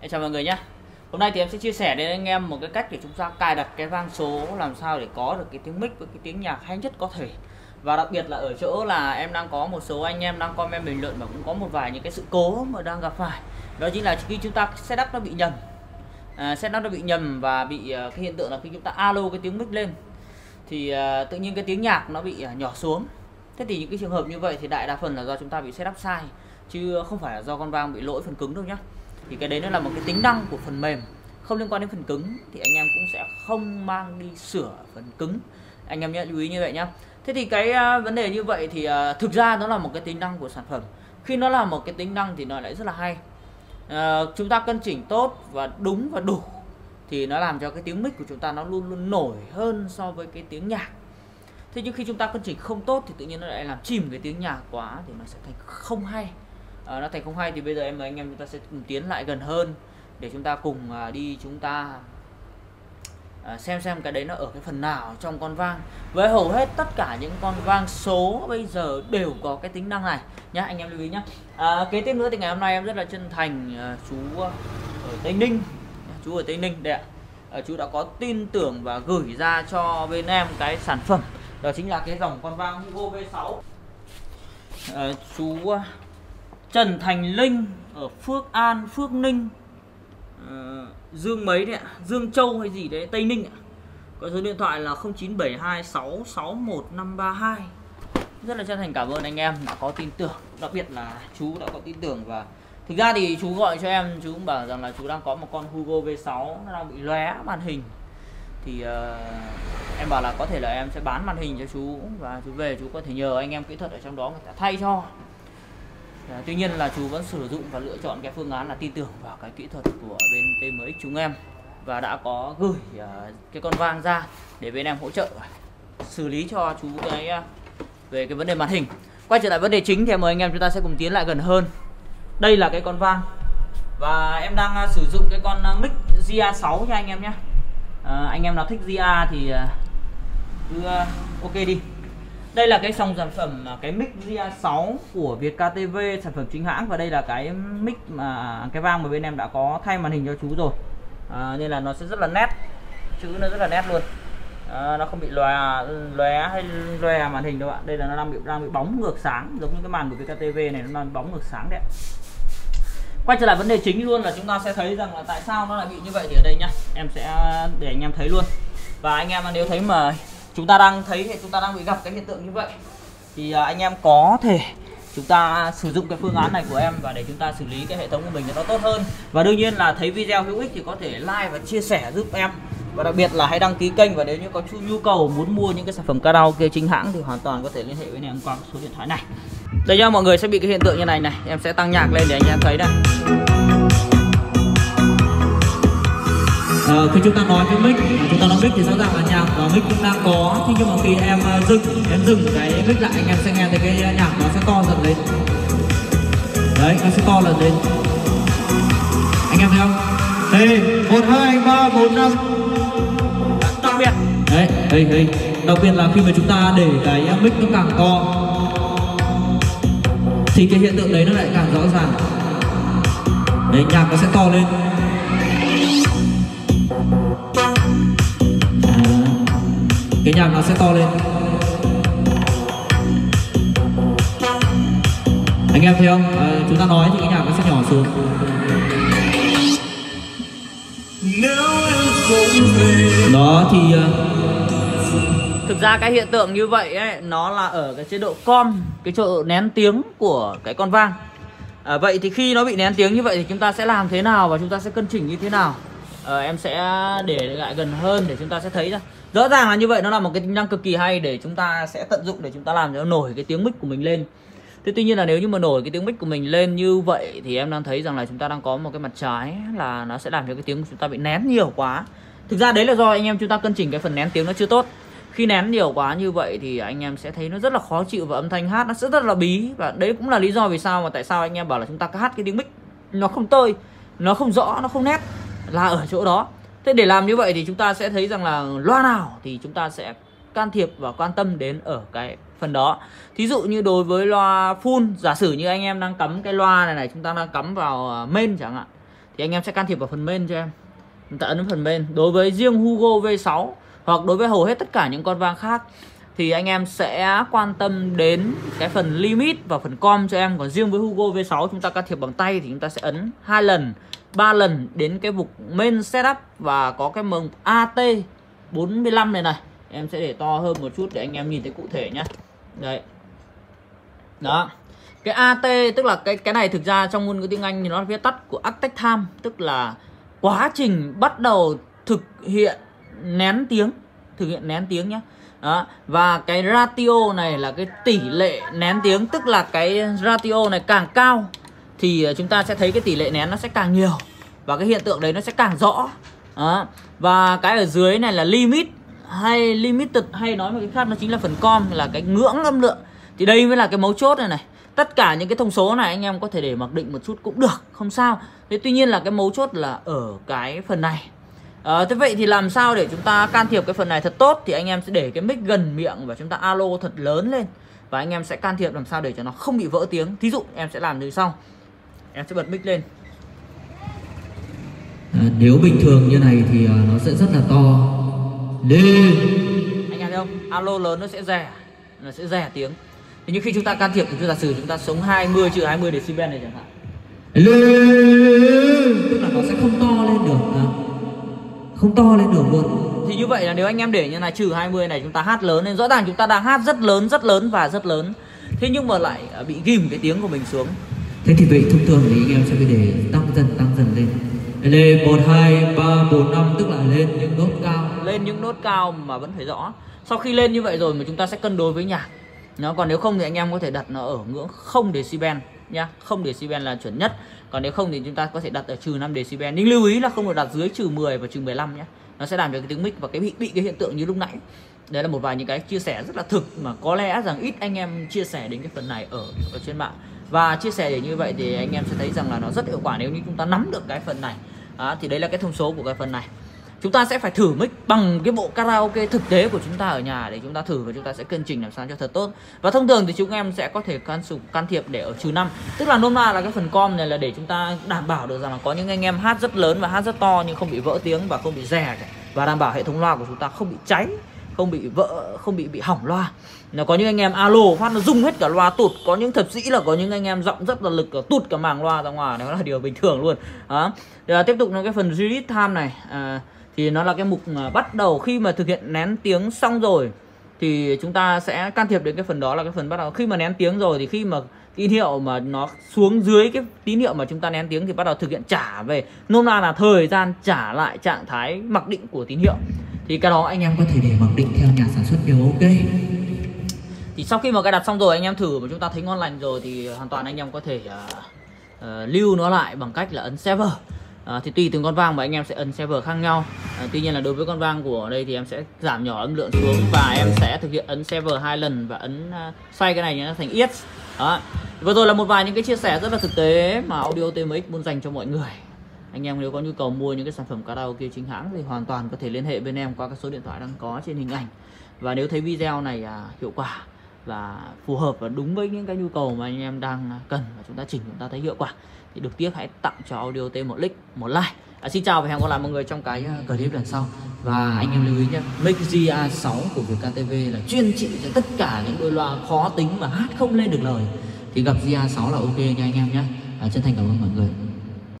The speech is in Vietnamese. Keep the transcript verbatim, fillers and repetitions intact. Em chào mọi người nhé. Hôm nay thì em sẽ chia sẻ đến anh em một cái cách để chúng ta cài đặt cái vang số làm sao để có được cái tiếng mic với cái tiếng nhạc hay nhất có thể. Và đặc biệt là ở chỗ là em đang có một số anh em đang comment bình luận mà cũng có một vài những cái sự cố mà đang gặp phải. Đó chính là khi chúng ta setup nó bị nhầm, à, setup nó bị nhầm và bị uh, cái hiện tượng là khi chúng ta alo cái tiếng mic lên thì uh, tự nhiên cái tiếng nhạc nó bị uh, nhỏ xuống. Thế thì những cái trường hợp như vậy thì đại đa phần là do chúng ta bị setup sai chứ không phải là do con vang bị lỗi phần cứng đâu nhá. Thì cái đấy nó là một cái tính năng của phần mềm, không liên quan đến phần cứng, thì anh em cũng sẽ không mang đi sửa phần cứng. Anh em nhớ lưu ý như vậy nhá. Thế thì cái uh, vấn đề như vậy thì uh, thực ra nó là một cái tính năng của sản phẩm. Khi nó là một cái tính năng thì nó lại rất là hay. Uh, chúng ta cân chỉnh tốt và đúng và đủ thì nó làm cho cái tiếng mic của chúng ta nó luôn luôn nổi hơn so với cái tiếng nhạc. Thế nhưng khi chúng ta cân chỉnh không tốt thì tự nhiên nó lại làm chìm cái tiếng nhạc quá thì nó sẽ thành không hay. À, nó thành không hay thì bây giờ em và anh em chúng ta sẽ cùng tiến lại gần hơn để chúng ta cùng à, đi chúng ta à, xem xem cái đấy nó ở cái phần nào trong con vang. Với hầu hết tất cả những con vang số bây giờ đều có cái tính năng này nhá, anh em lưu ý nhá. à, Kế tiếp nữa thì ngày hôm nay em rất là chân thành, à, chú ở Tây Ninh, chú ở Tây Ninh đây ạ. à, Chú đã có tin tưởng và gửi ra cho bên em cái sản phẩm. Đó chính là cái dòng con vang Hugo vê sáu. à, Chú Trần Thành Linh ở Phước An, Phước Ninh, uh, Dương mấy đấy ạ, Dương Châu hay gì đấy, Tây Ninh ạ. Có số điện thoại là không chín bảy hai sáu sáu một năm ba hai. Rất là chân thành cảm ơn anh em đã có tin tưởng. Đặc biệt là chú đã có tin tưởng và thực ra thì chú gọi cho em, chú cũng bảo rằng là chú đang có một con Hugo vê sáu nó đang bị lóe màn hình. Thì uh, em bảo là có thể là em sẽ bán màn hình cho chú và chú về chú có thể nhờ anh em kỹ thuật ở trong đó người ta thay cho. À, tuy nhiên là chú vẫn sử dụng và lựa chọn cái phương án là tin tưởng vào cái kỹ thuật của bên tê em ích chúng em và đã có gửi uh, cái con vang ra để bên em hỗ trợ xử lý cho chú cái uh, về cái vấn đề màn hình. Quay trở lại vấn đề chính thì mời anh em chúng ta sẽ cùng tiến lại gần hơn. Đây là cái con vang và em đang uh, sử dụng cái con uh, mic giê a sáu nha anh em nhé. uh, Anh em nào thích giê a thì uh, cứ uh, ok đi. Đây là cái dòng sản phẩm cái mic giê a sáu của Việt ca tê vê, sản phẩm chính hãng, và đây là cái mic mà cái vang mà bên em đã có thay màn hình cho chú rồi. À, nên là nó sẽ rất là nét, chữ nó rất là nét luôn. À, nó không bị lòe lòe hay lòe màn hình đâu ạ. Đây là nó đang bị đang bị bóng ngược sáng giống như cái màn của Việt ca tê vê này, nó đang bóng ngược sáng đấy. Quay trở lại vấn đề chính luôn là chúng ta sẽ thấy rằng là tại sao nó lại bị như vậy thì ở đây nhá. Em sẽ để anh em thấy luôn. Và anh em nếu thấy mà chúng ta đang thấy thì chúng ta đang bị gặp cái hiện tượng như vậy thì anh em có thể chúng ta sử dụng cái phương án này của em và để chúng ta xử lý cái hệ thống của mình cho nó tốt hơn. Và đương nhiên là thấy video hữu ích thì có thể like và chia sẻ giúp em, và đặc biệt là hãy đăng ký kênh, và nếu như có nhu cầu muốn mua những cái sản phẩm karaoke chính hãng thì hoàn toàn có thể liên hệ với em qua số điện thoại này. Đây nha, mọi người sẽ bị cái hiện tượng như này này. Em sẽ tăng nhạc lên để anh em thấy này. Ờ, khi chúng ta nói với mic, chúng ta nói mic thì rõ ràng là nhạc và mic cũng đang có. Thế nhưng mà khi em dừng, em dừng cái mic lại, anh em sẽ nghe thấy cái nhạc nó sẽ to dần lên. Đấy, nó sẽ to dần lên. Anh em thấy không? Đây, một, hai, ba, bốn, năm. Đặc biệt. Đấy, đây, đây. Đặc biệt là khi mà chúng ta để cái mic nó càng to thì cái hiện tượng đấy nó lại càng rõ ràng. Đấy, nhạc nó sẽ to lên. Cái nhạc nó sẽ to lên. Anh em thấy không? À, chúng ta nói thì cái nhạc nó sẽ nhỏ xuống. Đó thì thực ra cái hiện tượng như vậy ấy, nó là ở cái chế độ com, cái chế độ nén tiếng của cái con vang. à, Vậy thì khi nó bị nén tiếng như vậy thì chúng ta sẽ làm thế nào và chúng ta sẽ cân chỉnh như thế nào? Ờ, em sẽ để lại gần hơn để chúng ta sẽ thấy ra. Rõ ràng là như vậy, nó là một cái tính năng cực kỳ hay để chúng ta sẽ tận dụng để chúng ta làm cho nó nổi cái tiếng mic của mình lên. Thế tuy nhiên là nếu như mà nổi cái tiếng mic của mình lên như vậy thì em đang thấy rằng là chúng ta đang có một cái mặt trái là nó sẽ làm cho cái tiếng của chúng ta bị nén nhiều quá. Thực ra đấy là do anh em chúng ta cân chỉnh cái phần nén tiếng nó chưa tốt. Khi nén nhiều quá như vậy thì anh em sẽ thấy nó rất là khó chịu và âm thanh hát nó sẽ rất là bí. Và đấy cũng là lý do vì sao mà tại sao anh em bảo là chúng ta hát cái tiếng mic nó không tơi, nó không rõ, nó không nét là ở chỗ đó. Thế để làm như vậy thì chúng ta sẽ thấy rằng là loa nào thì chúng ta sẽ can thiệp và quan tâm đến ở cái phần đó. Thí dụ như đối với loa full, giả sử như anh em đang cắm cái loa này này, chúng ta đang cắm vào main chẳng hạn, thì anh em sẽ can thiệp vào phần main cho em. Chúng ta ấn phần main. Đối với riêng Hugo vê sáu hoặc đối với hầu hết tất cả những con vang khác thì anh em sẽ quan tâm đến cái phần limit và phần com cho em. Còn riêng với Hugo vê sáu chúng ta can thiệp bằng tay thì chúng ta sẽ ấn hai lần, ba lần đến cái mục main setup và có cái mục A T bốn mươi lăm này này. Em sẽ để to hơn một chút để anh em nhìn thấy cụ thể nhá. Đấy. Đó. Cái a tê tức là cái cái này thực ra trong ngôn ngữ tiếng Anh thì nó là viết tắt của Active Time, tức là quá trình bắt đầu thực hiện nén tiếng, thực hiện nén tiếng nhá. Đó. Và cái ratio này là cái tỷ lệ nén tiếng, tức là cái ratio này càng cao thì chúng ta sẽ thấy cái tỷ lệ nén nó sẽ càng nhiều và cái hiện tượng đấy nó sẽ càng rõ. Đó. Và cái ở dưới này là limit hay limited, hay nói một cái khác nó chính là phần com, là cái ngưỡng âm lượng. Thì đây mới là cái mấu chốt này này. Tất cả những cái thông số này anh em có thể để mặc định một chút cũng được, không sao. Thế tuy nhiên là cái mấu chốt là ở cái phần này. À, thế vậy thì làm sao để chúng ta can thiệp cái phần này thật tốt? Thì anh em sẽ để cái mic gần miệng và chúng ta alo thật lớn lên. Và anh em sẽ can thiệp làm sao để cho nó không bị vỡ tiếng. Thí dụ em sẽ làm như sau. Em sẽ bật mic lên. À, nếu bình thường như này thì nó sẽ rất là to. Lên. Anh em thấy không? Alo lớn nó sẽ rè, nó sẽ rè tiếng. Thế nhưng khi chúng ta can thiệp thì chúng ta giả sử chúng ta sống hai mươi trừ hai mươi decibel này chẳng hạn. Lên. Tức là nó sẽ không to lên được. À? Không to lên được luôn. Thì như vậy là nếu anh em để như này trừ hai mươi này chúng ta hát lớn lên, rõ ràng chúng ta đang hát rất lớn, rất lớn và rất lớn. Thế nhưng mà lại bị ghim cái tiếng của mình xuống. Thế thì vậy thông thường thì anh em sẽ phải để tăng dần, tăng dần lên. Lên một, hai, ba, bốn, năm, tức là lên những nốt cao. Lên những nốt cao mà vẫn phải rõ. Sau khi lên như vậy rồi mà chúng ta sẽ cân đối với nhạc. Nó còn nếu không thì anh em có thể đặt nó ở ngưỡng không decibel nhá, không decibel là chuẩn nhất. Còn nếu không thì chúng ta có thể đặt ở trừ năm decibel. Nhưng lưu ý là không được đặt dưới trừ mười và trừ mười lăm nhé. Nó sẽ làm cho cái tiếng mic và cái bị bị cái hiện tượng như lúc nãy. Đấy là một vài những cái chia sẻ rất là thực mà có lẽ rằng ít anh em chia sẻ đến cái phần này ở ở trên mạng. Và chia sẻ để như vậy thì anh em sẽ thấy rằng là nó rất hiệu quả nếu như chúng ta nắm được cái phần này. À, thì đấy là cái thông số của cái phần này. Chúng ta sẽ phải thử mic bằng cái bộ karaoke thực tế của chúng ta ở nhà để chúng ta thử và chúng ta sẽ cân chỉnh làm sao cho thật tốt. Và thông thường thì chúng em sẽ có thể can sụp can thiệp để ở trừ năm. Tức là nôm na là cái phần com này là để chúng ta đảm bảo được rằng là có những anh em hát rất lớn và hát rất to nhưng không bị vỡ tiếng và không bị rè, và đảm bảo hệ thống loa của chúng ta không bị cháy, không bị vỡ, không bị bị hỏng loa. Nó có những anh em alo phát nó rung hết cả loa tụt, có những thập sĩ là có những anh em giọng rất là lực tụt cả màng loa ra ngoài, đó là điều bình thường luôn. Đó. Rồi tiếp tục là cái phần release time này. À, thì nó là cái mục bắt đầu khi mà thực hiện nén tiếng xong rồi thì chúng ta sẽ can thiệp đến cái phần đó, là cái phần bắt đầu khi mà nén tiếng rồi. Thì khi mà tín hiệu mà nó xuống dưới cái tín hiệu mà chúng ta nén tiếng thì bắt đầu thực hiện trả về, nôm na là thời gian trả lại trạng thái mặc định của tín hiệu. Thì cái đó anh em có thể để mặc định theo nhà sản xuất đều ok. Thì sau khi mà cài đặt xong rồi anh em thử mà chúng ta thấy ngon lành rồi thì hoàn toàn anh em có thể uh, uh, lưu nó lại bằng cách là ấn server. À, thì tùy từng con vang mà anh em sẽ ấn server khác nhau. À, tuy nhiên là đối với con vang của đây thì em sẽ giảm nhỏ âm lượng xuống và em sẽ thực hiện ấn server hai lần và ấn uh, xoay cái này nó thành yết. Đó. Vừa rồi là một vài những cái chia sẻ rất là thực tế mà Audio tê em ích muốn dành cho mọi người. Anh em nếu có nhu cầu mua những cái sản phẩm karaoke chính hãng thì hoàn toàn có thể liên hệ bên em qua các số điện thoại đang có trên hình ảnh. Và nếu thấy video này uh, hiệu quả và phù hợp và đúng với những cái nhu cầu mà anh em đang cần và chúng ta chỉnh chúng ta thấy hiệu quả thì được tiếc hãy tặng cho Audio T một like, một like. À, xin chào và hẹn gặp lại mọi người trong cái clip lần sau. Và anh em lưu ý nhé, mic G A sáu của Việt K T V là chuyên trị cho tất cả những đôi loa khó tính mà hát không lên được lời, thì gặp G A sáu là ok nha anh em nhé. À, chân thành cảm ơn mọi người.